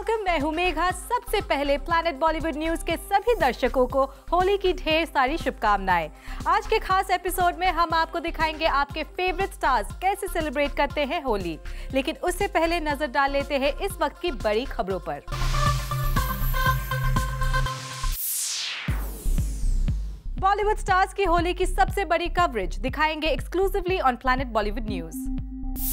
Welcome, मैं हूं मेघा। सबसे पहले प्लैनेट बॉलीवुड न्यूज़ के सभी दर्शकों को होली की ढेर सारी शुभकामनाएं। आज के खास एपिसोड में हम आपको दिखाएंगे आपके फेवरेट स्टार्स कैसे सेलिब्रेट करते हैं होली। लेकिन उससे पहले नजर डाल लेते हैं इस वक्त की बड़ी खबरों पर। बॉलीवुड स्टार्स की होली की सबसे बड़ी कवरेज दिखाएंगे exclusively on planet Bollywood news.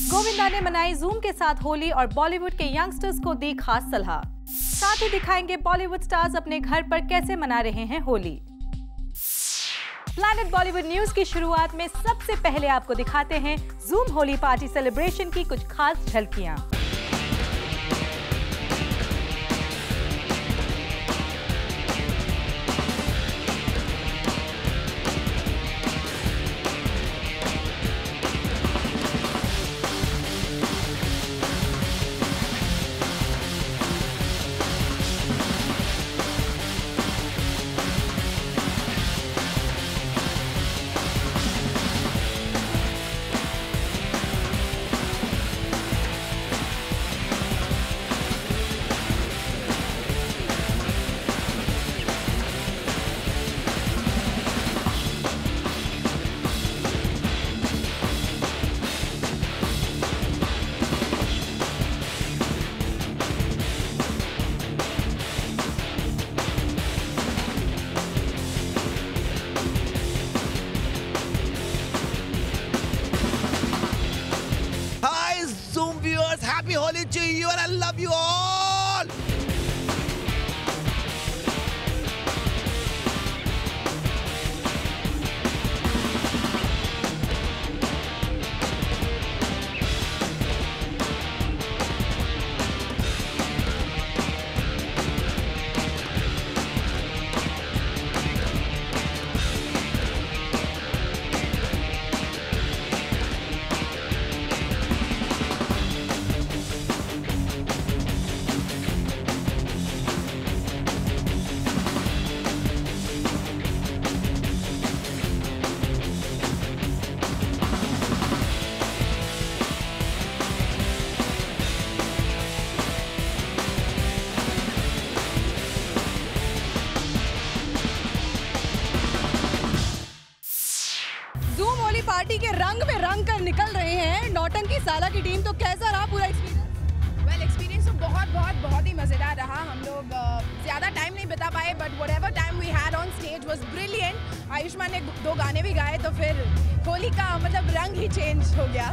Govinda ने मनाई ज़ूम के साथ होली और बॉलीवुड के यंगस्टर्स को दी खास सलाह। साथ ही दिखाएंगे बॉलीवुड स्टार्स अपने घर पर कैसे मना रहे हैं होली। प्लैनेट बॉलीवुड न्यूज़ की शुरुआत में सबसे पहले आपको दिखाते हैं ज़ूम होली पार्टी सेलिब्रेशन की कुछ खास झलकियाँ। Happy Holi to you and I love you all. Party के रंग में रंग कर निकल रहे हैं नौटंकी साला की टीम। तो कैसा रहा पूरा एक्सपीरियंस? वेल, एक्सपीरियंस तो बहुत बहुत बहुत ही मज़ेदार रहा। हम लोग ज़्यादा टाइम नहीं बिता पाए, but whatever time we had on stage was brilliant. Ayushmann ने 2 गाने भी गाए, तो फिर होली का मतलब रंग ही चेंज हो गया।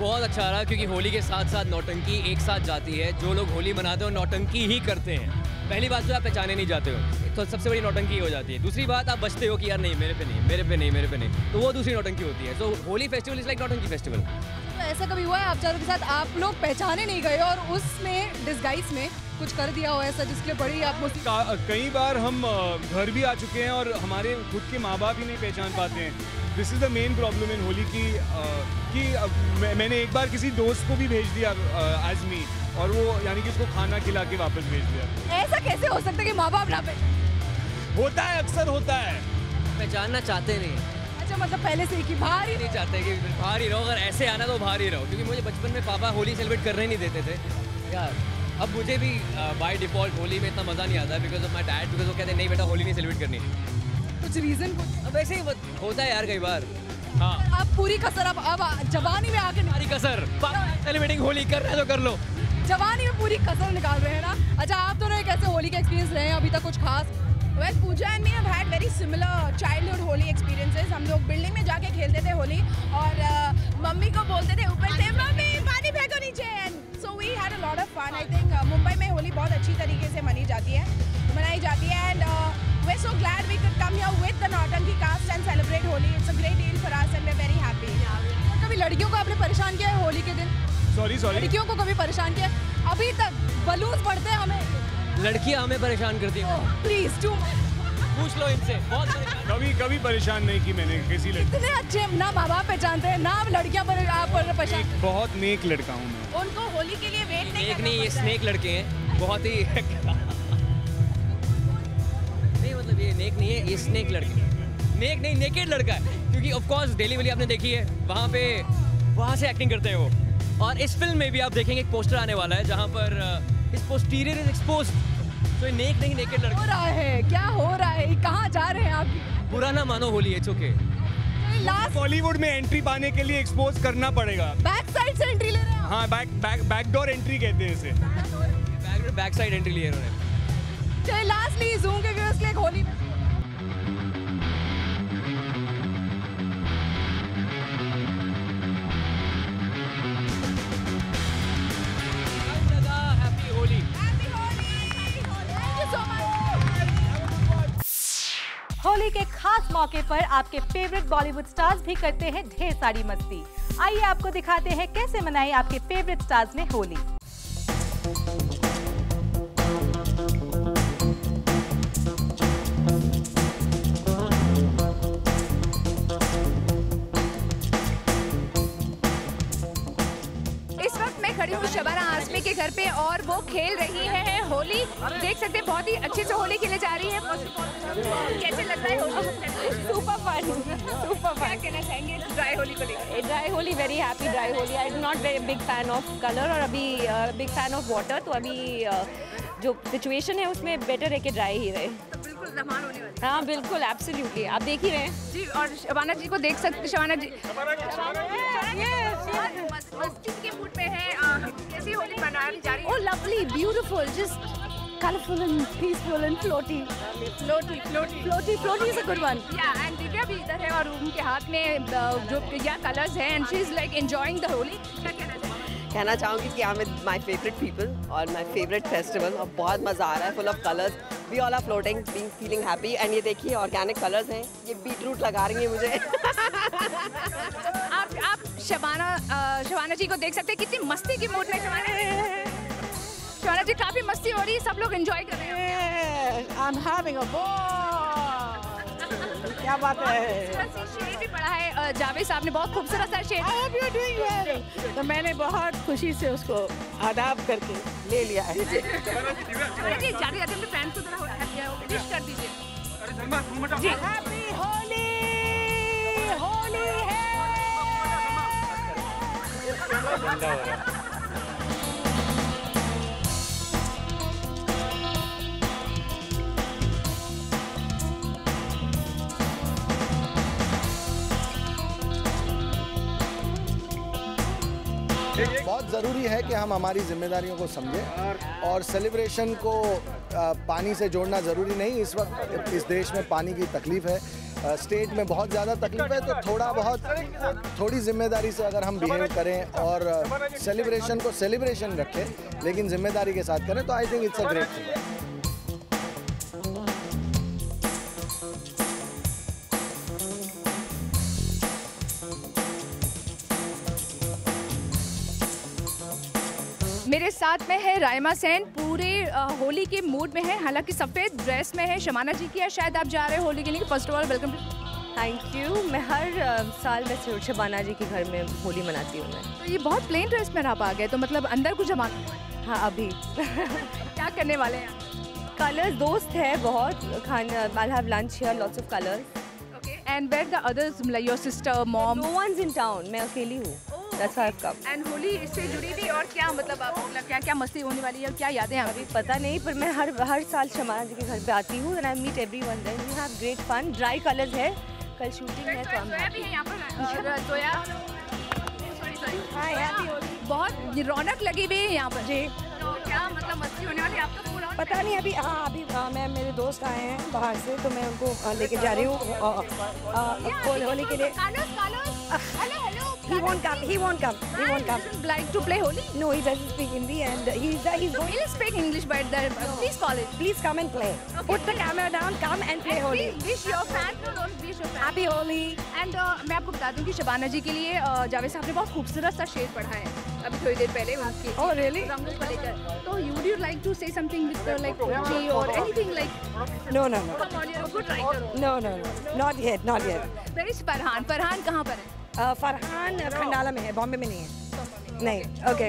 बहुत अच्छा रहा, क्योंकि होली के साथ साथ नौटंकी एक साथ जाती है। जो लोग होली मनाते हो नौटंकी ही करते हैं। पहली बात तो आप पहचाने नहीं जाते हो, तो सबसे बड़ी नौटंकी हो जाती है। दूसरी बात, आप बचते हो कि यार नहीं, मेरे पे नहीं, मेरे पे नहीं, मेरे पे नहीं, तो वो दूसरी नौटंकी होती है। तो Holi festival is like nautanki festival. तो ऐसा कभी हुआ है आप चारों के साथ आप लोग पहचाने नहीं गए और उसमें डिस्गाइज में कुछ कर दिया हो ऐसा जिसके लिए बड़ी आप मुसीबत? कई बार हम घर भी आ चुके हैं और हमारे खुद के माँ बाप ही नहीं पहचान पाते हैं। This is the main problem in Holi कि मैंने एक बार किसी दोस्त को भी भेज दिया आज़मी, और वो यानी कि उसको खाना खिला के वापस भेज दिया। ऐसा कैसे हो सकता है कि माँ बाप ना पे? होता है, अक्सर होता है। पहचानना चाहते नहीं। अच्छा, मतलब पहले से कि बाहर ही नहीं चाहते कि बाहर ही रहो, अगर ऐसे आना तो बाहर ही रहो। क्योंकि मुझे बचपन में पापा होली सेलिब्रेट करने नहीं देते थे यार। अब मुझे भी बाई डिफॉल्ट होली में इतना मज़ा नहीं आता because of my dad, because वो कहते हैं नहीं बेटा होली नहीं सेलिब्रेट करनी। कुछ रीज़न? अब ऐसे ही होता है यार कई बार। हाँ, आप पूरी कसर अब जवानी में आके सारी कसर सेलिब्रेटिंग होली कर रहे तो कर लो, जवानी में पूरी कसर निकाल रहे हैं ना। अच्छा, आप दोनों एक ऐसे होली का एक्सपीरियंस रहे हैं अभी तक कुछ खास? Well, Pooja and me have had very similar childhood Holi experiences. हम लोग बिल्डिंग में जाके खेलते थे होली और मम्मी को बोलते थे ऊपर से मम्मी पानी फेंको नीचे। So we had a lot of fun. I think Mumbai में होली बहुत अच्छी तरीके से मनाई जाती है and We're so glad we could come here with the Nautanki cast and celebrate Holi. It's a great deal for us and we're very happy. कभी लड़कियों को आपने परेशान किया है होली के दिन? Sorry. लड़कियों को कभी परेशान किया? अभी तक बलून पड़ते हैं हमें। लड़कियां हमें परेशान करती हैं। Please do. पूछ लो इनसे। कभी परेशान नहीं की मैंने किसी लड़की। इतने अच्छे ना माँ बाप पहचानते हैं ना लड़कियाँ परेशान। बहुत नेक लड़का हूँ मैं। उनको होली के लिए वेट नहीं करना। ये स्नेक लड़के हैं, बहुत ही नेक नहीं है, ये स्नेक लड़के नेक नहीं नेकेड लड़का है। क्योंकि ऑफ कोर्स दिल्ली वाली आपने देखी है, वहाँ से एक्टिंग करते हैं वो। और इस फिल्म में भी आप देखेंगे एक पोस्टर आने वाला है जहाँ पर इस पोस्टीरियर इज एक्सपोज्ड, तो ये नेक नहीं नेकेड लड़का हो रहा है, क्या हो रहा है, कहाँ जा रहे हैं आप? बुरा ना मानो होली, इट्स ओके। बॉलीवुड में एंट्री पाने के लिए एक्सपोज करना पड़ेगा। बैक साइड से एंट्री ले रहे हैं। हाँ, बैकडोर एंट्री कहते हैं इसे। बैक साइड एंट्री ले रहे हैं। चलिए लास्टली ज़ूम के व्यूअर्स के लिए होली। होली के खास मौके पर आपके फेवरेट बॉलीवुड स्टार्स भी करते हैं ढेर सारी मस्ती। आइए आपको दिखाते हैं कैसे मनाई आपके फेवरेट स्टार्स ने होली। इस वक्त मैं खड़ी हूँ शबाना आज़मी के घर पे और वो खेल रही है होली। देख सकते हैं बहुत ही अच्छे से होली खेले जा रही है। कैसे लग रहा है होली? Super fun. कहना चाहेंगे ड्राई होली को लेकर? Dry Holi, very happy dry Holi. I am not very big fan of colour और अभी बिग फैन ऑफ वाटर, तो अभी जो सिचुएशन है उसमें बेटर है कि ड्राई ही रहे। तो बिल्कुल धमाल होने वाली है। हाँ बिल्कुल, एब्सोल्युटली, आप देख ही रहे हैं जी। और शबाना जी को देख सकते, शबाना जी मस्ती के मूड में है। कैसी होली मनाई जा रही है? Oh lovely, beautiful, just colorful and peaceful and floaty is a good one. Yeah, and Divya bhi idhar hai aur unke haath mein jo ya colors hai and she's like enjoying the Holi. Kehna chahungi ki I'm with my favorite people on my favorite festival aur bahut maza aa raha hai, full of colors, we all are floating, being feeling happy. And ye dekhiye organic colors hain, ye beetroot laga rahi hai mujhe. Aap Shabana ji ko dekh sakte hain kitni masti ki mood mein Shabana hai. Shabana ji काफी मस्ती हो रही है, सब लोग enjoy कर रहे हैं। I'm having a ball. क्या बात है? शेर भी पढ़ा है जावेद साहब ने, बहुत खूबसूरत सा शेर। I hope you're doing well. तो मैंने बहुत खुशी से उसको आदाब करके ले लिया है। शबाना जी जाते जाते अपने फ्रेंड्स को थोड़ा विश कर दीजिए। Happy Holi, Holi है। बहुत ज़रूरी है कि हम हमारी जिम्मेदारियों को समझें और सेलिब्रेशन को पानी से जोड़ना ज़रूरी नहीं। इस वक्त इस देश में पानी की तकलीफ़ है, स्टेट में बहुत ज़्यादा तकलीफ है, तो थोड़ी जिम्मेदारी से अगर हम बिहेव करें और सेलिब्रेशन को सेलिब्रेशन रखें लेकिन जिम्मेदारी के साथ करें, तो I think it's a great thing. मेरे साथ में है रायमा सेन, पूरे होली के मूड में है, हालांकि सफ़ेद ड्रेस में है। शबाना जी की शायद आप जा रहे हो होली के लिए, first of all welcome. Thank you. मैं हर साल में शबाना जी के घर में होली मनाती हूँ। मैं तो ये बहुत प्लेन ड्रेस में आप आ गए, तो मतलब अंदर कुछ जमाना? हाँ अभी क्या करने वाले हैं? कलर्स दोस्त है बहुत, खाना I have lunch here, lots of colours. Okay, and where the others, your sister, mom? No one's in town, मैं अकेली हूँ। एंड होली इससे जुड़ी भी, और क्या मतलब आप क्या मस्ती होने वाली है और क्या यादें हैं? अभी पता नहीं, पर मैं हर साल शबाना जी के घर पे आती हूँ। And I meet everyone, then we have great fun. Dry colours है, कल शूटिंग है तो बहुत रौनक लगी हुई है यहाँ पर जी। तो क्या मतलब मस्ती होने वाली है आपका? पता नहीं अभी। हाँ अभी मैं, मेरे दोस्त आए हैं बाहर से तो मैं उनको लेके जा रही हूँ होली के लिए। He won't come. Like to play Holi? No, he doesn't speak Hindi and he's going. He'll speak English, but please call it. Please come and play. Okay. Put the camera down, come and play Holi. Wish your fans, wish your fans happy Holi. And मैं आपको बता दूं कि शबाना जी के लिए जावेद साहब ने बहुत खूबसूरत सा शेर पढ़ा है अभी थोड़ी देर पहले उनकी। Oh really? रंगों को लेकर। तो would you like to say something with the like poetry or anything like? No. Come on, you're a good writer. No. Not yet. Where is Farhan? Farhan कहाँ पर है? फरहान खंडाला में है, बॉम्बे में नहीं है। नहीं, okay.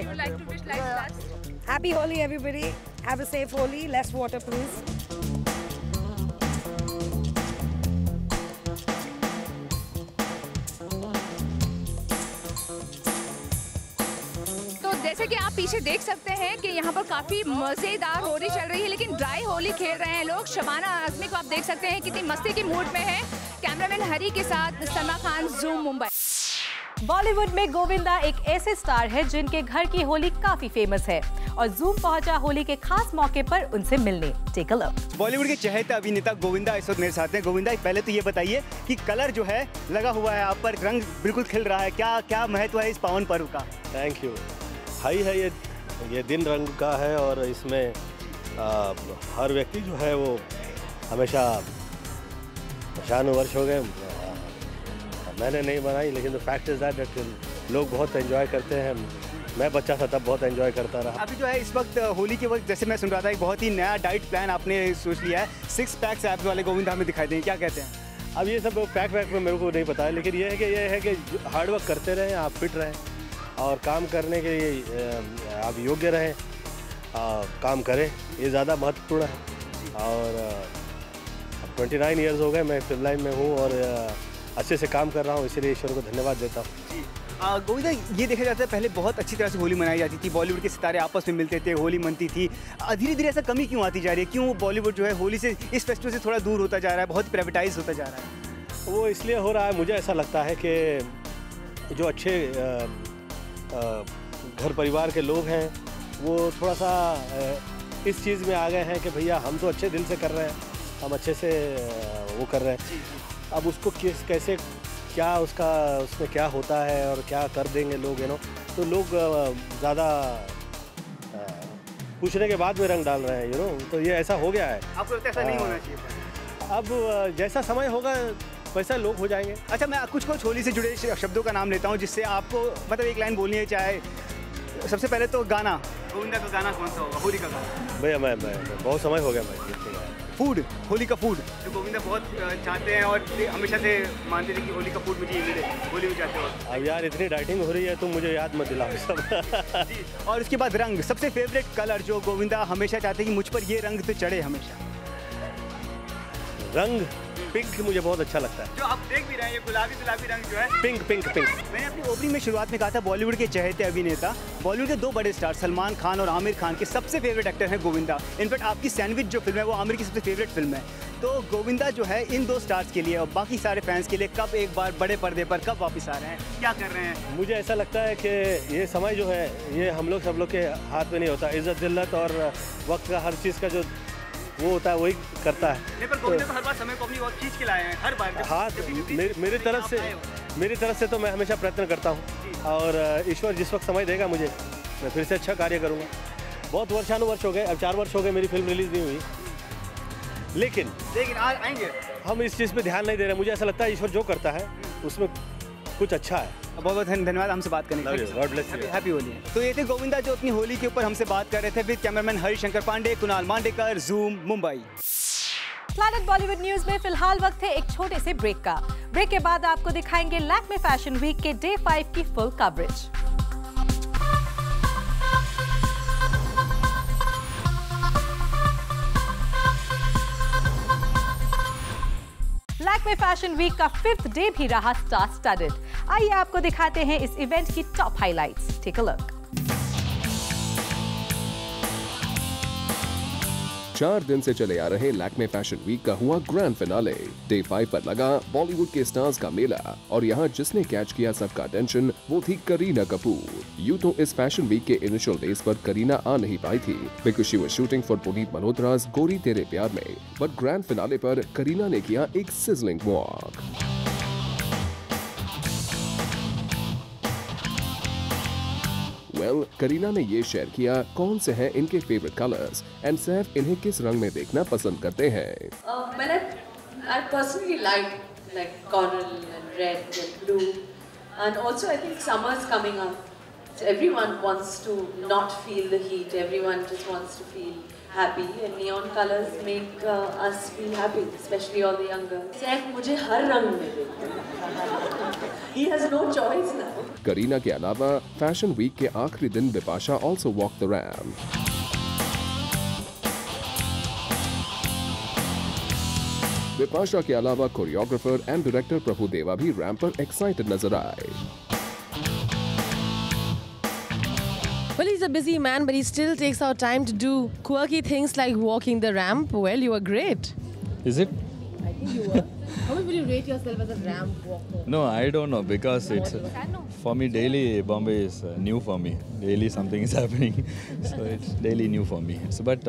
Happy Holi everybody, have a safe Holi, less water please. जैसे कि आप पीछे देख सकते हैं कि यहाँ पर काफ़ी मज़ेदार होली चल रही है, लेकिन ड्राई होली खेल रहे हैं लोग। शबाना आज़मी को आप देख सकते हैं कितनी मस्ती के मूड में है। कैमरामैन हरी के साथ सलमान खान, जूम, मुंबई। बॉलीवुड में गोविंदा एक ऐसे स्टार है जिनके घर की होली काफ़ी फेमस है और जूम पहुंचा होली के खास मौके पर उनसे मिलने। Take a look. बॉलीवुड के चहेता अभिनेता गोविंदा इस वक्त मेरे साथ हैं। गोविंदा, पहले तो ये बताइए कि कलर जो है लगा हुआ है आप पर, रंग बिल्कुल खिल रहा है, क्या क्या महत्व है इस पावन पर्व का? Thank you. हाई है ये दिन रंग का है और इसमें हर व्यक्ति जो है वो हमेशा शान वर्ष हो गए। मैंने नहीं बनाई, लेकिन फैक्ट इज दैट लोग बहुत एंजॉय करते हैं। मैं बच्चा था तब बहुत एंजॉय करता रहा। अभी जो है इस वक्त होली के वक्त, जैसे मैं सुन रहा था, एक बहुत ही नया डाइट प्लान आपने सोच लिया है। 6 पैक्स ऐप्स वाले गोविंदा हमें दिखाई देंगे, क्या कहते हैं? अब ये सब पैक में मेरे को नहीं पता है, लेकिन ये है कि हार्डवर्क करते रहें, आप फिट रहें और काम करने के लिए आप योग्य रहें, काम करें, ये ज़्यादा महत्वपूर्ण है। और 29 ईयर्स हो गए मैं फिल्म लाइन में हूँ और अच्छे से काम कर रहा हूँ, इसीलिए ईश्वर को धन्यवाद देता हूँ। गोविंदा, ये देखा जाता है पहले बहुत अच्छी तरह से होली मनाई जाती थी, बॉलीवुड के सितारे आपस में मिलते थे, होली मनती थी। धीरे धीरे ऐसा कमी क्यों आती जा रही है? क्यों बॉलीवुड जो है होली से, इस फेस्टिवल से थोड़ा दूर होता जा रहा है, बहुत प्राइवेटाइज होता जा रहा है? वो इसलिए हो रहा है, मुझे ऐसा लगता है कि जो अच्छे घर परिवार के लोग हैं वो थोड़ा सा इस चीज़ में आ गए हैं कि भैया हम तो अच्छे दिल से कर रहे हैं, हम अच्छे से वो कर रहे हैं, अब उसको कैसे क्या उसमें क्या होता है और क्या कर देंगे लोग, यू नो, तो लोग ज़्यादा पूछने के बाद में रंग डाल रहे हैं, यू नो, तो ये ऐसा हो गया है। आपको लगता है ऐसा नहीं होना चाहिए? अब जैसा समय होगा वैसा लोग हो जाएंगे। अच्छा, मैं कुछ होली से जुड़े शब्दों का नाम लेता हूँ जिससे आपको मतलब एक लाइन बोलनी है, चाहे सबसे पहले तो गाना, गोविंदा का गाना कौन सा होगा होली का गाना? भैया मैं बहुत समय हो गया मैं। फूड, होली का फूड जो गोविंदा बहुत चाहते हैं और हमेशा से मानते थे कि होली का फूड मुझे मिले, होली में जाते हो। अब यार इतनी डाइटिंग हो रही है तो मुझे याद मत दिलाओ सब। और इसके बाद रंग, सबसे फेवरेट कलर जो गोविंदा हमेशा चाहते हैं कि मुझ पर ये रंग तो चढ़े हमेशा? रंग पिंक मुझे बहुत अच्छा लगता है, जो आप देख भी रहे हैं, ये गुलाबी रंग जो है, पिंक। मैंने अपनी ओपनिंग में शुरुआत में कहा था, बॉलीवुड के चहेते अभिनेता, बॉलीवुड के 2 बड़े स्टार सलमान खान और आमिर खान के सबसे फेवरेट एक्टर हैं गोविंदा। इनफैक्ट आपकी सैंडविच जो फिल्म है वो आमिर की सबसे फेवरेट फिल्म है। तो गोविंदा जो है इन 2 स्टार्स के लिए और बाकी सारे फैंस के लिए कब एक बार बड़े पर्दे पर कब वापस आ रहे हैं, क्या कर रहे हैं? मुझे ऐसा लगता है कि ये समय जो है ये हम लोग सब लोग के हाथ में नहीं होता, इज्जत दिल्लत और वक्त का हर चीज़ का जो वो होता है वही करता है। पर गोविंदा तो हर बार समय को अपनी बहुत खींच के लाए हैं, हर बार। हाँ, मेरी तरफ से तो मैं हमेशा प्रयत्न करता हूँ और ईश्वर जिस वक्त समय देगा मुझे मैं फिर से अच्छा कार्य करूँगा। बहुत वर्षानुवर्ष हो गए, अब 4 वर्ष हो गए मेरी फिल्म रिलीज़ नहीं हुई, लेकिन आज आएंगे। हम इस चीज़ पर ध्यान नहीं दे रहे, मुझे ऐसा लगता है ईश्वर जो करता है उसमें कुछ अच्छा है। बहुत बहुत धन्यवाद हमसे बात करने के लिए। God bless you. Happy Holi. तो ये थे गोविंदा जो अपनी होली के ऊपर हमसे बात कर रहे थे। With cameraman Harishankar Pandey, Kunal Mandekar, Zoom, Mumbai. Planet Bollywood news में फिलहाल वक्त है एक छोटे से ब्रेक का। ब्रेक के बाद आपको दिखाएंगे लैक्मे फैशन वीक के डे 5 की full coverage. Lakme fashion week का 5th डे भी रहा स्टार स्टडेड। आइए आपको दिखाते हैं इस इवेंट की top highlights. Take a look. 4 दिन से चले आ रहे लैक्मे फैशन वीक का हुआ ग्रैंड फिनाले। डे 5 पर लगा बॉलीवुड के स्टार्स का मेला और यहाँ जिसने कैच किया सबका टेंशन वो थी करीना कपूर। यूँ तो इस फैशन वीक के इनिशियल डेज पर करीना आ नहीं पाई थी because she was shooting for Puneet Malhotra's Gori Tere प्यार में, बट ग्रैंड फिनाले पर करीना ने किया एक सिजलिंग वॉक। करीना ने ये शेयर किया कौन से हैं इनके फेवरेट कलर्स एंड सैफ इन्हें किस रंग में देखना पसंद करते हैं। मैंने I personally like coral and red and blue and also I think summer's coming up. So everyone wants to not feel the heat. Everyone just wants to feel happy and neon colors make us feel happy, especially all the young girls. Seth मुझे हर रंग में देखते हैं। He has no choice now. Kareena के अलावा fashion week के आखिरी दिन Bipasha also walked the ramp. Bipasha के अलावा कोरियोग्राफर एंड डायरेक्टर प्रभु देवा भी रैंप पर एक्साइटेड नजर आए। Well, he's a busy man, but he still takes out time to do quirky things like walking the ramp. Well, you were great. Is it? I think you were. How much would you rate yourself as a ramp walker? No, I don't know, because it's for me daily. Bombay is new for me. Daily something is happening, so it's daily new for me. So, but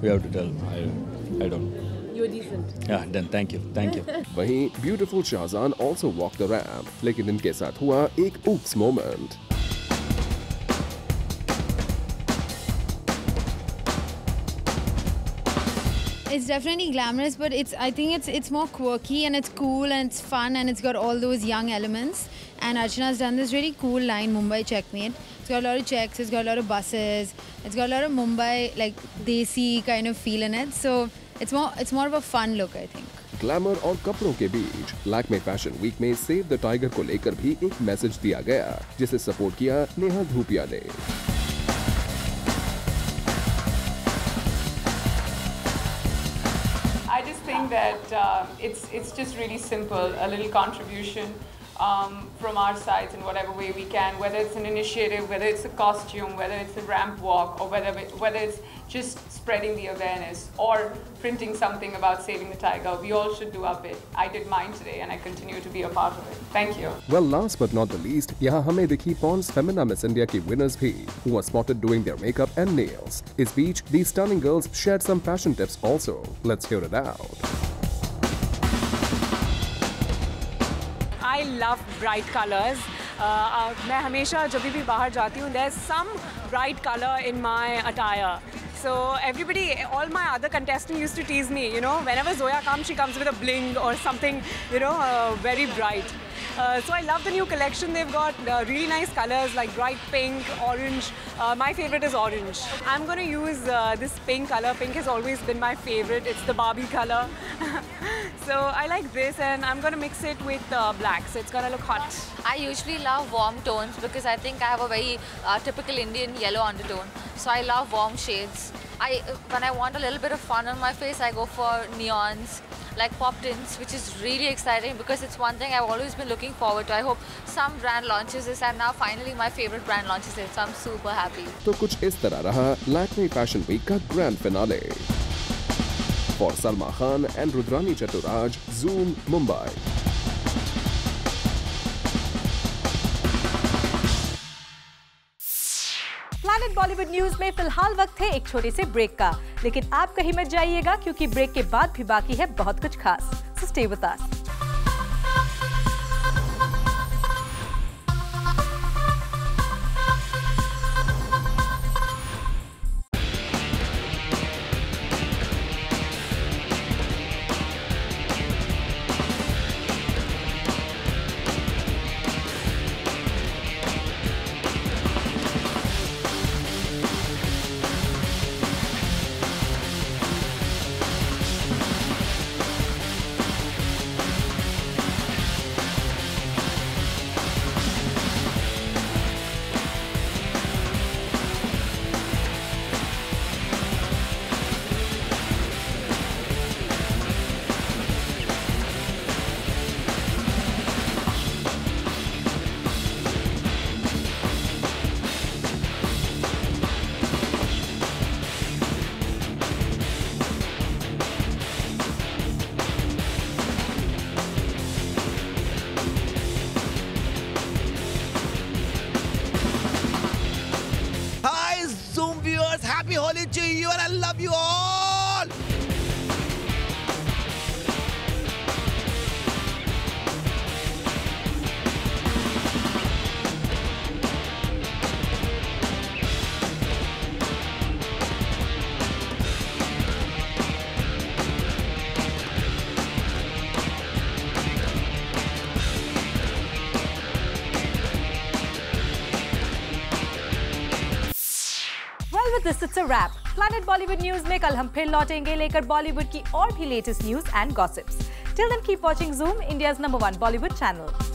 we have to tell. I don't know. You're decent. Yeah, done. Thank you. Thank you. वहीं beautiful Shahzan also walked the ramp, लेकिन इनके साथ हुआ एक oops moment. It's definitely glamorous, but I think it's more quirky and it's cool and it's fun and it's got all those young elements. And Archana's done this really cool line, Mumbai checkmate. It's got a lot of checks, it's got a lot of buses, it's got a lot of Mumbai like desi kind of feel in it. So it's more of a fun look, I think. Glamour और कपड़ों के बीच Lakme fashion week में save the tiger को लेकर भी एक message दिया गया, जिसे सपोर्ट किया नेहा धूपिया ने. That it's just really simple, a little contribution from our sides in whatever way we can, whether it's an initiative, whether it's a costume, whether it's a ramp walk, or whether it's just spreading the awareness or printing something about saving the tiger. We all should do our bit. I did mine today and I continue to be a part of it. Thank you. Well, last but not the least, यहाँ हमें दिखी Pond's Femina Miss India की winners भी, who were spotted doing their makeup and nails. इस बीच, these stunning girls shared some fashion tips also. Let's hear it out. I love bright colors. मैं हमेशा जब भी बाहर जाती हूँ, there's some bright color in my attire. So everybody, all my other contestants used to tease me. You know, whenever Zoya Kaamchi comes with a bling or something, you know, very bright. So I love the new collection. They've got really nice colors like bright pink, orange. My favorite is orange. I'm going to use this pink color. Pink has always been my favorite. It's the Barbie color. So I like this, and I'm going to mix it with black. So it's going to look hot. I usually love warm tones because I think I have a very typical Indian yellow undertone. So I love warm shades. When I want a little bit of fun on my face, I go for neons, like pop tints, which is really exciting because it's one thing I've always been looking forward to. I hope some brand launches this, and now finally my favorite brand launches it, so I'm super happy. तो कुछ इस तरह रहा Lakme fashion week का grand finale. For Salman Khan and Rudrani Chaturaj, Zoom, Mumbai. Planet Bollywood news में फिलहाल वक्त है एक छोटे से ब्रेक का, लेकिन आप कहीं मत जाइएगा क्योंकि ब्रेक के बाद भी बाकी है बहुत कुछ खास. So stay with us. You all. Well, with this, it's a wrap. Planet Bollywood news में कल हम फिर लौटेंगे लेकर बॉलीवुड की और भी latest news and gossips. Till then keep watching Zoom, India's #1 Bollywood channel.